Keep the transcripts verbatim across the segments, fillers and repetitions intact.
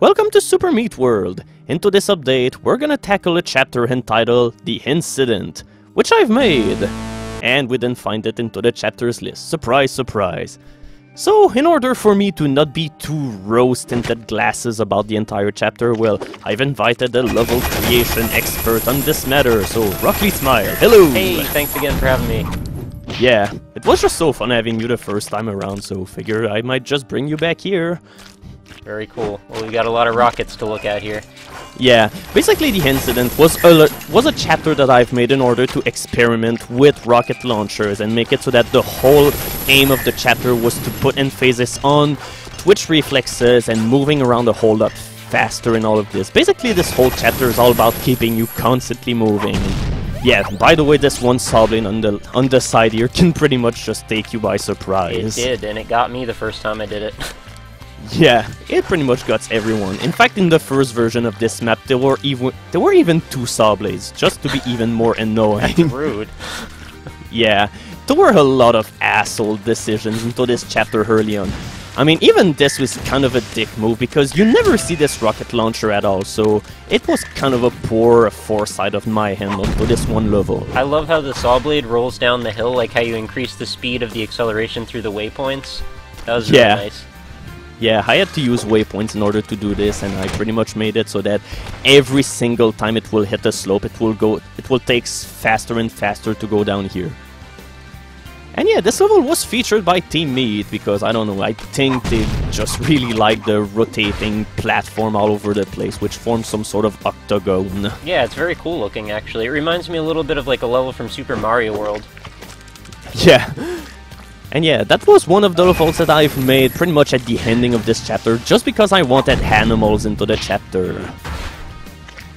Welcome to Super Meat World! Into this update, we're gonna tackle a chapter entitled The Incident, which I've made! And we didn't find it into the chapters list, surprise surprise! So, in order for me to not be too rose-tinted glasses about the entire chapter, well, I've invited a level creation expert on this matter, so RockLeeSmile, hello! Hey, thanks again for having me. Yeah, it was just so fun having you the first time around, so figure I might just bring you back here. Very cool. Well, we got a lot of rockets to look at here. Yeah, basically The Incident was a, was a chapter that I've made in order to experiment with rocket launchers and make it so that the whole aim of the chapter was to put emphasis on twitch reflexes and moving around a whole lot faster in all of this. Basically this whole chapter is all about keeping you constantly moving. Yeah, by the way, this one Soblin on the, on the side here can pretty much just take you by surprise. It did, and it got me the first time I did it. Yeah, it pretty much guts everyone. In fact, in the first version of this map, there were even there were even two saw blades, just to be even more annoying. That's rude. Yeah, there were a lot of asshole decisions into this chapter early on. I mean, even this was kind of a dick move because you never see this rocket launcher at all, so it was kind of a poor foresight of my handle for this one level. I love how the saw blade rolls down the hill, like how you increase the speed of the acceleration through the waypoints. That was really yeah. nice. Yeah, I had to use waypoints in order to do this, and I pretty much made it so that every single time it will hit a slope, it will go, it will take faster and faster to go down here. And yeah, this level was featured by Team Meat because, I don't know, I think they just really like the rotating platform all over the place, which forms some sort of octagon. Yeah, it's very cool looking, actually. It reminds me a little bit of like a level from Super Mario World. Yeah. And yeah, that was one of the levels that I've made pretty much at the ending of this chapter, just because I wanted animals into the chapter.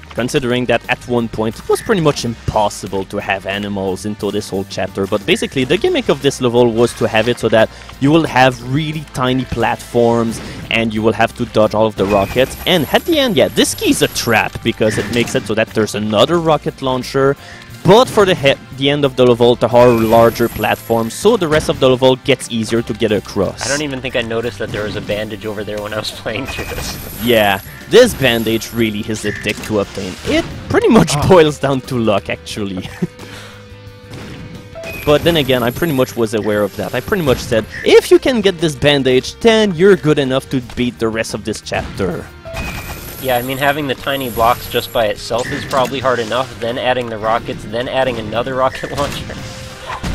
Considering that at one point it was pretty much impossible to have animals into this whole chapter, but basically the gimmick of this level was to have it so that you will have really tiny platforms and you will have to dodge all of the rockets. And at the end, yeah, this key is a trap because it makes it so that there's another rocket launcher. But for the, he the end of the level, there are larger platforms, so the rest of the level gets easier to get across. I don't even think I noticed that there was a bandage over there when I was playing through this. Yeah, this bandage really is a dick to obtain. It pretty much oh. boils down to luck, actually. But then again, I pretty much was aware of that. I pretty much said, if you can get this bandage, then you're good enough to beat the rest of this chapter. Yeah, I mean, having the tiny blocks just by itself is probably hard enough, then adding the rockets, then adding another rocket launcher.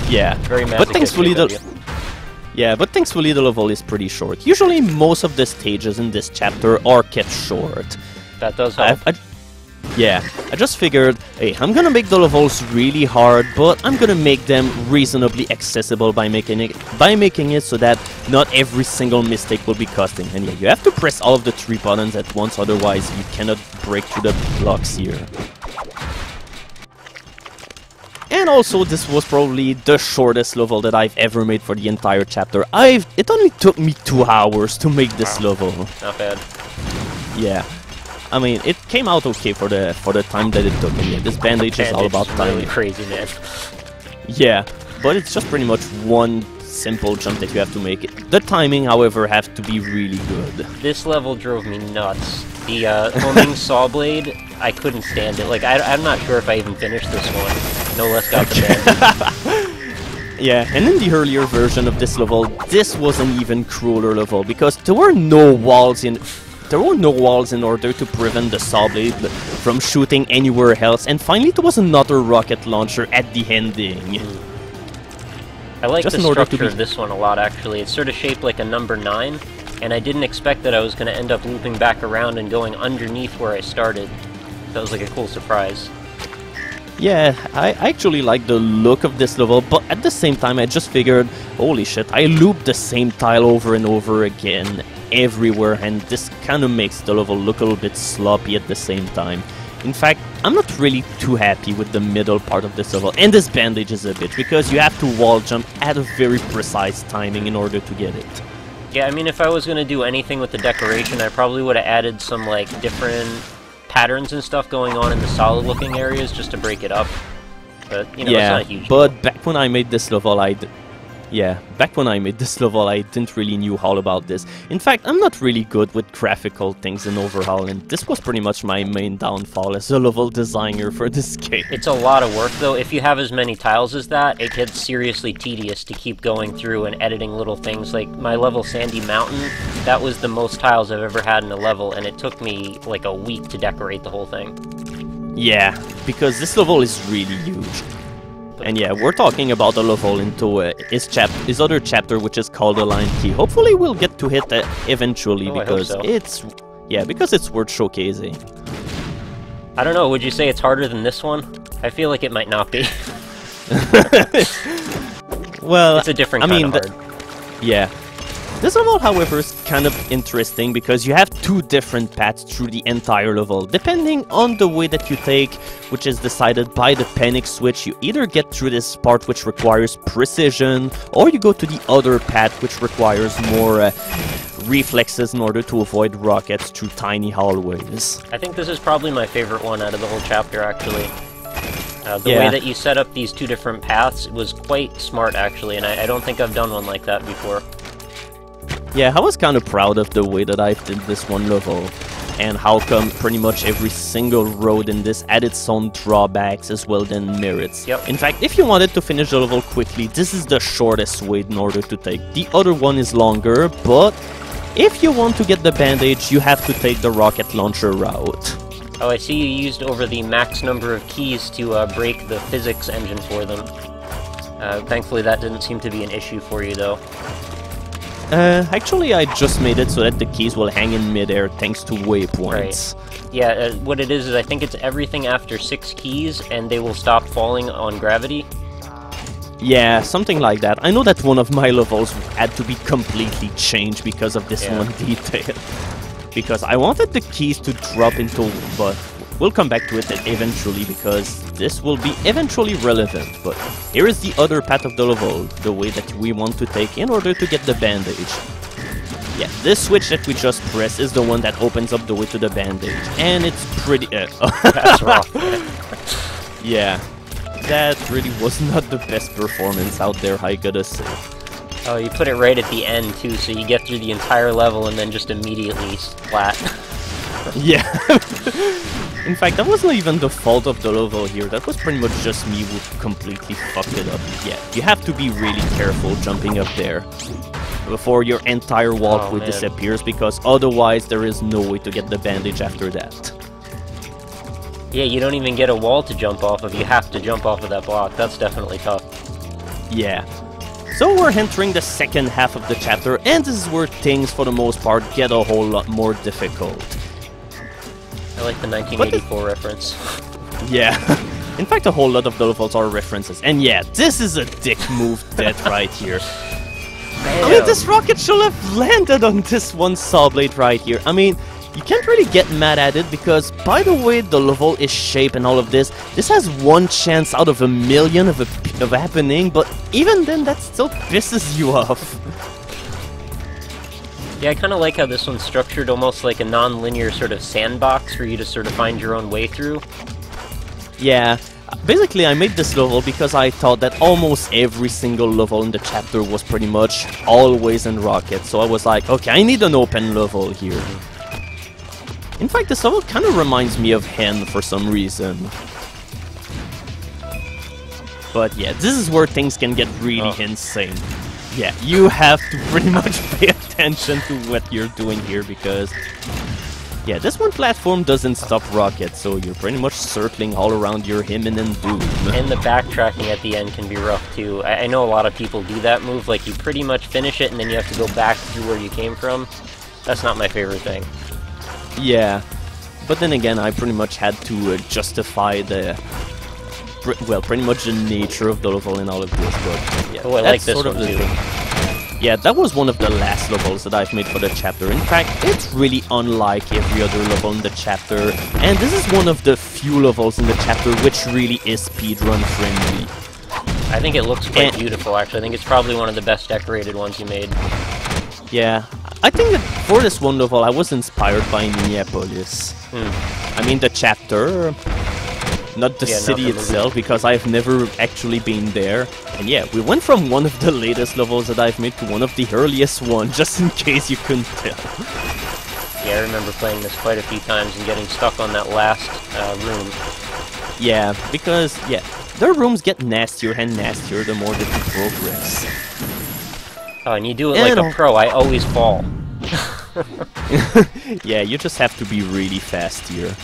Yeah, very but thankfully the yeah, but thankfully the level is pretty short. Usually most of the stages in this chapter are kept short. That does help. I, I, yeah, I just figured, hey, I'm gonna make the levels really hard, but I'm gonna make them reasonably accessible by making it by making it so that not every single mistake will be costing. And yeah, you have to press all of the three buttons at once, otherwise you cannot break through the blocks here. And also, this was probably the shortest level that I've ever made for the entire chapter. I've it only took me two hours to make this wow. level. Not bad. Yeah. I mean, it came out okay for the for the time that it took. And yeah, this bandage, bandage is all about timing. Really crazy, man. Yeah, but it's just pretty much one simple jump that you have to make. The timing, however, have to be really good. This level drove me nuts. The uh, homing saw blade, I couldn't stand it. Like, I, I'm not sure if I even finished this one. No less got the bandage. Yeah, and in the earlier version of this level, this was an even crueler level because there were no walls in. There were no walls in order to prevent the saw blade from shooting anywhere else, and finally there was another rocket launcher at the ending. I like Just the structure of this one a lot, actually. It's sort of shaped like a number nine, and I didn't expect that I was going to end up looping back around and going underneath where I started. That was like a cool surprise. Yeah, I actually like the look of this level, but at the same time I just figured, holy shit, I looped the same tile over and over again everywhere, and this kind of makes the level look a little bit sloppy at the same time. In fact, I'm not really too happy with the middle part of this level, and this bandage is a bitch, because you have to wall jump at a very precise timing in order to get it. Yeah, I mean, if I was going to do anything with the decoration, I probably would have added some, like, different patterns and stuff going on in the solid looking areas just to break it up, but you know, yeah, it's not a huge deal. But back when I made this level, I Yeah, back when I made this level, I didn't really knew all about this. In fact, I'm not really good with graphical things in overhaul, and this was pretty much my main downfall as a level designer for this game. It's a lot of work, though. If you have as many tiles as that, it gets seriously tedious to keep going through and editing little things. Like, my level Sandy Mountain, that was the most tiles I've ever had in a level, and it took me, like, a week to decorate the whole thing. Yeah, because this level is really huge. And yeah, we're talking about a level into uh, his, chap his other chapter, which is called The Lion Key. Hopefully we'll get to hit that eventually, oh, because so. it's... Yeah, because it's worth showcasing. I don't know, would you say it's harder than this one? I feel like it might not be. Well... It's a different I kind mean, of hard. Yeah. This level, however, is kind of interesting because you have two different paths through the entire level. Depending on the way that you take, which is decided by the panic switch, you either get through this part which requires precision, or you go to the other path which requires more uh, reflexes in order to avoid rockets through tiny hallways. I think this is probably my favorite one out of the whole chapter, actually. Uh, the yeah. way that you set up these two different paths was quite smart, actually, and I, I don't think I've done one like that before. Yeah, I was kind of proud of the way that I did this one level, and how come pretty much every single road in this had its own drawbacks as well than merits. Yep. In fact, if you wanted to finish the level quickly, this is the shortest way in order to take. The other one is longer, but if you want to get the bandage, you have to take the rocket launcher route. Oh, I see you used over the max number of keys to uh, break the physics engine for them. Uh, thankfully, that didn't seem to be an issue for you, though. Uh, actually, I just made it so that the keys will hang in midair thanks to waypoints. Right. Yeah, uh, what it is is I think it's everything after six keys, and they will stop falling on gravity. Yeah, something like that. I know that one of my levels had to be completely changed because of this yeah. one detail. Because I wanted the keys to drop into... but we'll come back to it eventually, because this will be eventually relevant. But here is the other path of the level, the way that we want to take in order to get the bandage. Yeah, this switch that we just press is the one that opens up the way to the bandage. And it's pretty... Uh, That's rough. Yeah, that really was not the best performance out there, I gotta say. Oh, you put it right at the end, too, so you get through the entire level and then just immediately flat. Yeah. In fact, that wasn't even the fault of the level here. That was pretty much just me who completely fucked it up. Yeah, you have to be really careful jumping up there before your entire walkway oh, disappears, because otherwise there is no way to get the bandage after that. Yeah, you don't even get a wall to jump off of. You have to jump off of that block. That's definitely tough. Yeah. So we're entering the second half of the chapter, and this is where things, for the most part, get a whole lot more difficult. I like the nineteen eighty-four reference. Yeah. In fact, a whole lot of the levels are references. And yeah, this is a dick move dead right here. Damn. I mean, this rocket should have landed on this one saw blade right here. I mean, you can't really get mad at it because, by the way, the level is shape and all of this. This has one chance out of a million of, a, of happening, but even then, that still pisses you off. Yeah, I kind of like how this one's structured almost like a non-linear sort of sandbox for you to sort of find your own way through. Yeah, basically I made this level because I thought that almost every single level in the chapter was pretty much always in rockets. So I was like, okay, I need an open level here. In fact, this level kind of reminds me of Hen for some reason. But yeah, this is where things can get really oh. insane. Yeah, you have to pretty much pay attention to what you're doing here because... Yeah, this one platform doesn't stop rockets, so you're pretty much circling all around your him and then boom. And the backtracking at the end can be rough too. I, I know a lot of people do that move, like you pretty much finish it and then you have to go back to where you came from. That's not my favorite thing. Yeah, but then again, I pretty much had to uh, justify the... Well, pretty much the nature of the level in all of this, but yeah, oh, I that's like this sort one of the too. Thing. Yeah, that was one of the last levels that I've made for the chapter. In fact, it's really unlike every other level in the chapter, and this is one of the few levels in the chapter which really is speedrun friendly. I think it looks quite and beautiful, actually. I think it's probably one of the best decorated ones you made. Yeah, I think that for this one level, I was inspired by Niepolis. Hmm. I mean, the chapter... not the yeah, city not the itself, movie. because I've never actually been there. And yeah, we went from one of the latest levels that I've made to one of the earliest ones, just in case you couldn't tell. Yeah, I remember playing this quite a few times and getting stuck on that last uh, room. Yeah, because, yeah, their rooms get nastier and nastier the more that you progress. Oh, and you do it and like a pro, I always fall. Yeah, you just have to be really fast here.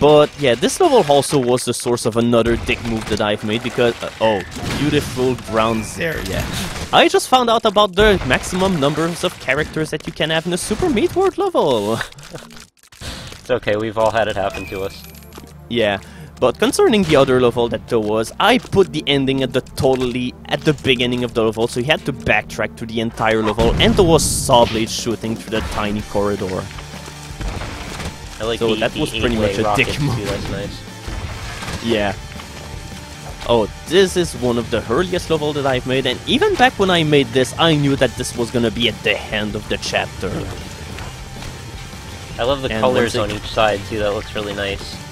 But yeah, this level also was the source of another dick move that I've made because... Uh, oh, beautiful grounds there, yeah. I just found out about the maximum numbers of characters that you can have in a Super Meat World level. It's okay, we've all had it happen to us. Yeah, but concerning the other level that there was, I put the ending at the totally at the beginning of the level, so you had to backtrack to the entire level, and there was saw blade shooting through that tiny corridor. I like so the, that the was pretty much a dick move. That's nice. Yeah. Oh, this is one of the earliest levels that I've made, and even back when I made this, I knew that this was gonna be at the end of the chapter. I love the and colors on each side too. That looks really nice.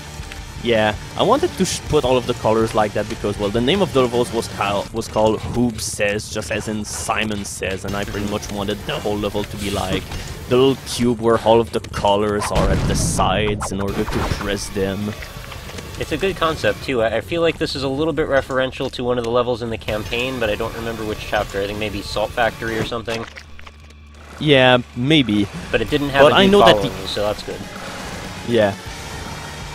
Yeah, I wanted to sh put all of the colors like that because, well, the name of the levels was, cal was called Hoob Says, just as in Simon Says, and I pretty much wanted the whole level to be like the little cube where all of the colors are at the sides in order to press them. It's a good concept, too. I, I feel like this is a little bit referential to one of the levels in the campaign, but I don't remember which chapter. I think maybe Salt Factory or something. Yeah, maybe. But it didn't have but a I know following, that the so that's good. Yeah.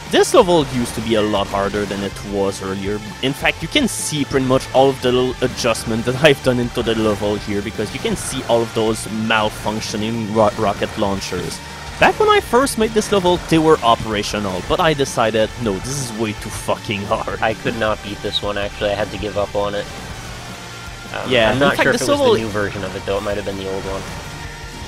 This level used to be a lot harder than it was earlier. In fact, you can see pretty much all of the little adjustments that I've done into the level here, because you can see all of those malfunctioning ro rocket launchers. Back when I first made this level, they were operational, but I decided, no, this is way too fucking hard. I could not beat this one, actually. I had to give up on it. Um, yeah, I'm not sure if it was the new version of it, though. It might have been the old one.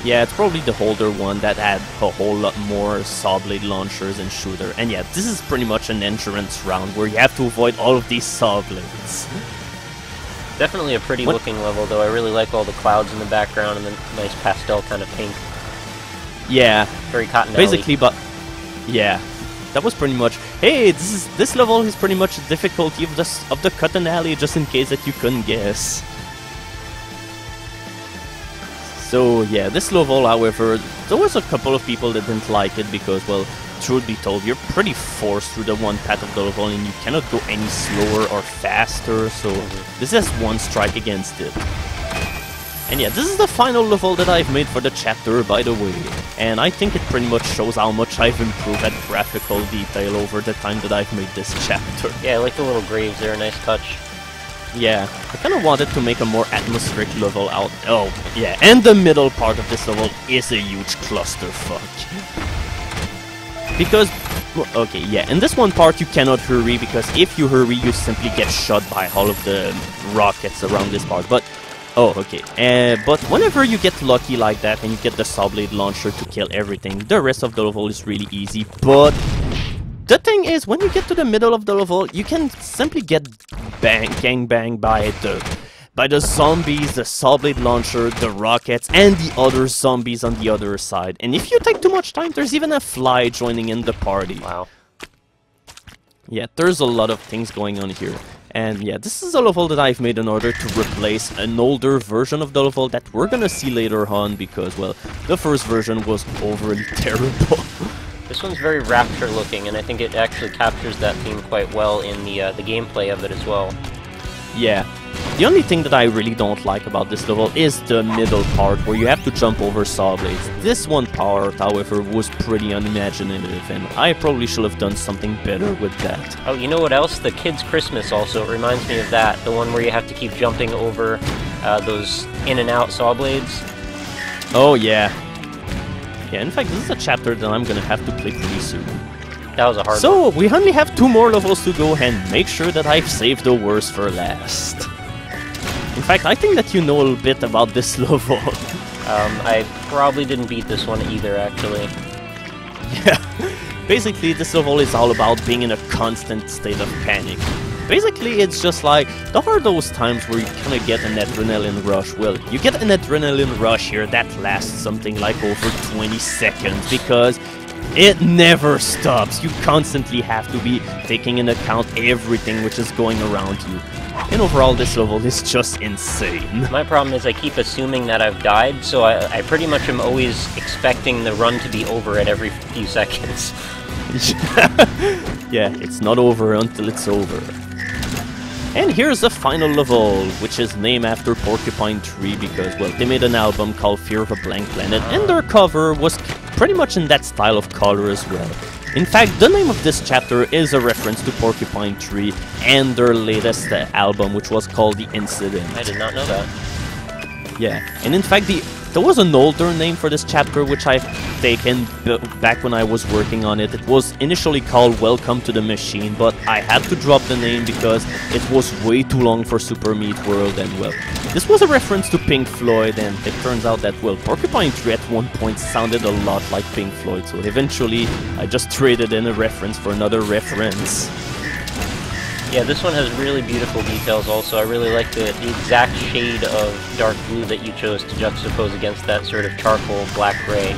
Yeah, it's probably the older one that had a whole lot more saw blade launchers and shooter. And yeah, this is pretty much an entrance round where you have to avoid all of these saw blades. Definitely a pretty what? looking level, though. I really like all the clouds in the background and the nice pastel kind of pink. Yeah. Very Cotton Alley. Basically, but yeah, that was pretty much. Hey, this is this level is pretty much the difficulty of the of the Cotton Alley, just in case that you couldn't guess. So yeah, this level, however, there was a couple of people that didn't like it because, well, truth be told, you're pretty forced through the one path of the level and you cannot go any slower or faster, so this is one strike against it. And yeah, this is the final level that I've made for the chapter, by the way, and I think it pretty much shows how much I've improved at graphical detail over the time that I've made this chapter. Yeah, I like the little graves, they're a nice touch. Yeah, I kind of wanted to make a more atmospheric level out. Oh, yeah, and the middle part of this level is a huge clusterfuck. Because, well, okay, yeah, in this one part you cannot hurry, because if you hurry you simply get shot by all of the rockets around this part, but... Oh, okay, uh, but whenever you get lucky like that and you get the saw blade launcher to kill everything, the rest of the level is really easy, but... The thing is, when you get to the middle of the level, you can simply get bang, gang banged by the, by the zombies, the saw blade launcher, the rockets, and the other zombies on the other side. And if you take too much time, there's even a fly joining in the party. Wow. Yeah, there's a lot of things going on here. And yeah, this is a level that I've made in order to replace an older version of the level that we're gonna see later on because, well, the first version was overly terrible. This one's very Rapture-looking, and I think it actually captures that theme quite well in the uh, the gameplay of it as well. Yeah. The only thing that I really don't like about this level is the middle part, where you have to jump over saw blades. This one part, however, was pretty unimaginative, and I probably should have done something better with that. Oh, you know what else? The Kids' Christmas also reminds me of that. The one where you have to keep jumping over uh, those in-and-out saw blades. Oh, yeah. Yeah, in fact, this is a chapter that I'm gonna have to play pretty soon. That was a hard so, one. So, we only have two more levels to go, and make sure that I've saved the worst for last. In fact, I think that you know a little bit about this level. um, I probably didn't beat this one either, actually. Yeah. Basically, this level is all about being in a constant state of panic. Basically, it's just like, there are those times where you kind of get an adrenaline rush. Well, you get an adrenaline rush here that lasts something like over twenty seconds, because It never stops. You constantly have to be taking into account everything which is going around you. And overall, this level is just insane. My problem is I keep assuming that I've died, so I, I pretty much am always expecting the run to be over at every few seconds. Yeah, it's not over until it's over. And here's the final level, which is named after Porcupine Tree because, well, they made an album called Fear of a Blank Planet, and their cover was pretty much in that style of color as well. In fact, the name of this chapter is a reference to Porcupine Tree and their latest uh, album, which was called The Incident. I did not know that. Yeah, and in fact, the there was an older name for this chapter, which I've taken b back when I was working on it. It was initially called Welcome to the Machine, but I had to drop the name because it was way too long for Super Meat World, and well, this was a reference to Pink Floyd, and it turns out that, well, Porcupine Tree at one point sounded a lot like Pink Floyd, so eventually I just traded in a reference for another reference. Yeah, this one has really beautiful details also. I really like the, the exact shade of dark blue that you chose to juxtapose against that sort of charcoal black gray.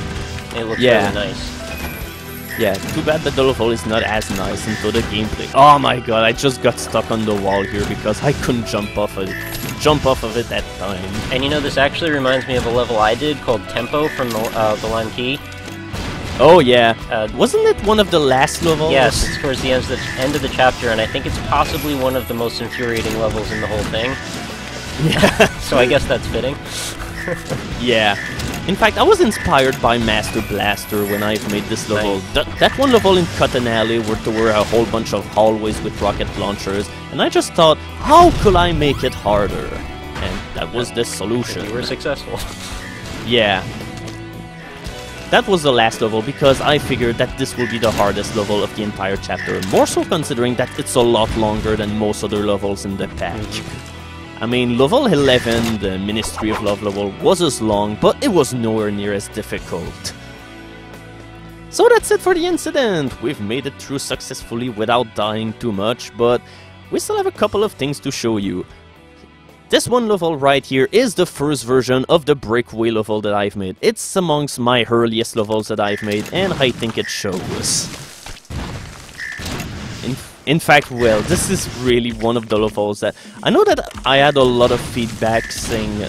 It looks yeah. really nice. Yeah, too bad that the level is not as nice into the gameplay. Oh my god, I just got stuck on the wall here because I couldn't jump off of it, jump off of it that time. And you know, this actually reminds me of a level I did called Tempo from the, uh, the Lime Key. Oh yeah, uh, wasn't it one of the last levels? Yes, it's towards the end, the end of the chapter, and I think it's possibly one of the most infuriating levels in the whole thing. Yeah. So I guess that's fitting. Yeah. In fact, I was inspired by Master Blaster when I made this level. Nice. Th that one level in Cotton Alley where there were a whole bunch of hallways with rocket launchers, and I just thought, how could I make it harder? And that was the solution. You were successful. Yeah. That was the last level because I figured that this will be the hardest level of the entire chapter, more so considering that it's a lot longer than most other levels in the pack. I mean, level eleven, the Ministry of Love level, was as long, but it was nowhere near as difficult. So that's it for the incident! We've made it through successfully without dying too much, but we still have a couple of things to show you. This one level right here is the first version of the breakaway level that I've made. It's amongst my earliest levels that I've made, and I think it shows. In, in fact, well, this is really one of the levels that... I know that I had a lot of feedback saying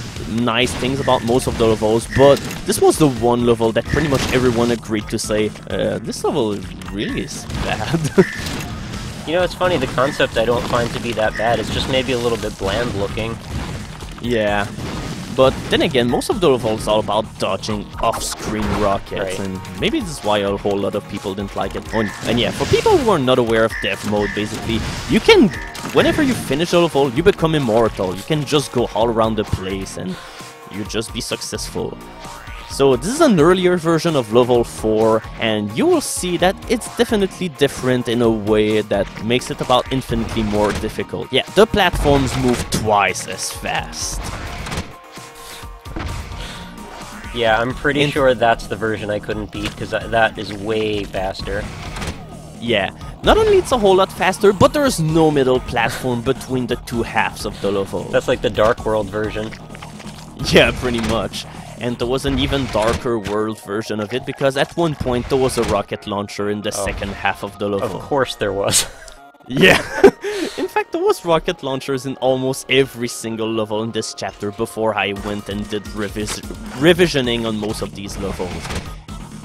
nice things about most of the levels, but this was the one level that pretty much everyone agreed to say, uh, this level really is bad. You know, it's funny, the concept I don't find to be that bad, it's just maybe a little bit bland looking. Yeah, but then again, most of the levels are about dodging off-screen rockets, right. And maybe this is why a whole lot of people didn't like it. And yeah, for people who are not aware of death mode, basically, you can, whenever you finish a level, you become immortal, you can just go all around the place and you just be successful. So this is an earlier version of level four, and you will see that it's definitely different in a way that makes it about infinitely more difficult. Yeah, the platforms move twice as fast. Yeah, I'm pretty in sure that's the version I couldn't beat, because that is way faster. Yeah, not only it's a whole lot faster, but there is no middle platform between the two halves of the level. That's like the Dark World version. Yeah, pretty much. And there was an even darker world version of it, because at one point there was a rocket launcher in the oh. second half of the level. Of course there was. Yeah. In fact, there was rocket launchers in almost every single level in this chapter before I went and did revis revisioning on most of these levels.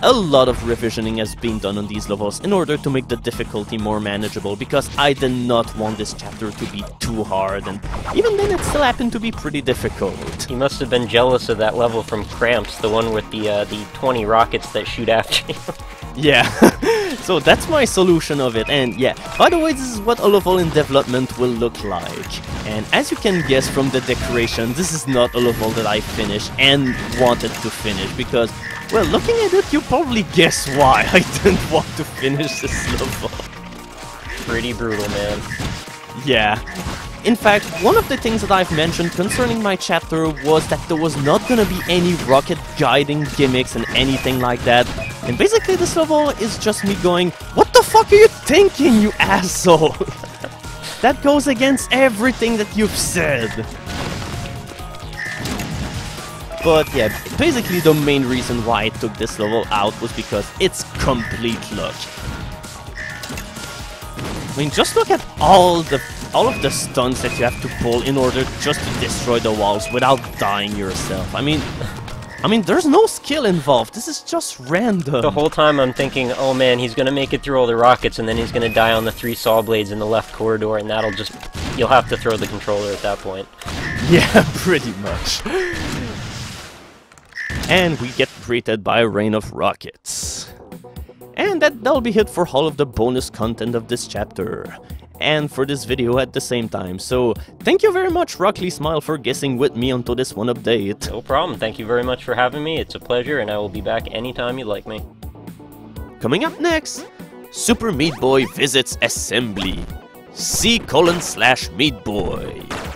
A lot of revisioning has been done on these levels in order to make the difficulty more manageable, because I did not want this chapter to be too hard, and even then it still happened to be pretty difficult. He must have been jealous of that level from Kramps, the one with the, uh, the twenty rockets that shoot after you. Yeah, so that's my solution of it, and yeah, by the way, this is what a level in development will look like. And as you can guess from the decoration, this is not a level that I finished and wanted to finish, because, well, looking at it, you probably guess why I didn't want to finish this level. Pretty brutal, man. Yeah. In fact, one of the things that I've mentioned concerning my chapter was that there was not gonna be any rocket guiding gimmicks and anything like that. And basically this level is just me going, what the fuck are you thinking, you asshole? That goes against everything that you've said. But yeah, basically the main reason why I took this level out was because it's complete luck. I mean, just look at all the all of the stunts that you have to pull in order just to destroy the walls without dying yourself. I mean, I mean, there's no skill involved. This is just random. The whole time I'm thinking, oh man, he's gonna make it through all the rockets and then he's gonna die on the three saw blades in the left corridor, and that'll just... you'll have to throw the controller at that point. Yeah, pretty much. And we get greeted by a rain of rockets. And that, that'll be it for all of the bonus content of this chapter. And for this video at the same time. So thank you very much, RockLeeSmile, for guessing with me onto this one update. No problem. Thank you very much for having me. It's a pleasure, and I will be back anytime you'd like me. Coming up next, Super Meat Boy visits Assembly. C colon slash Meat Boy.